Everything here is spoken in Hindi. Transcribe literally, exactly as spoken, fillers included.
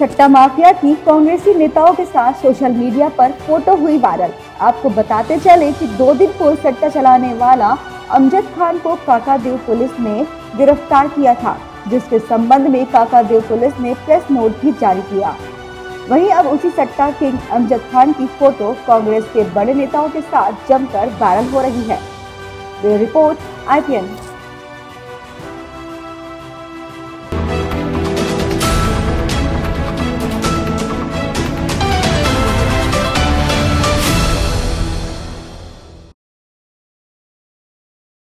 सट्टा माफिया की कांग्रेसी नेताओं के साथ सोशल मीडिया पर फोटो हुई वायरल। आपको बताते चले कि दो दिन पूर्व सट्टा चलाने वाला अमजद खान को काकादेव पुलिस ने गिरफ्तार किया था, जिसके संबंध में काकादेव पुलिस ने प्रेस नोट भी जारी किया। वहीं अब उसी सट्टा किंग अमजद खान की फोटो कांग्रेस के बड़े नेताओं के साथ जमकर वायरल हो रही है। Report I P N.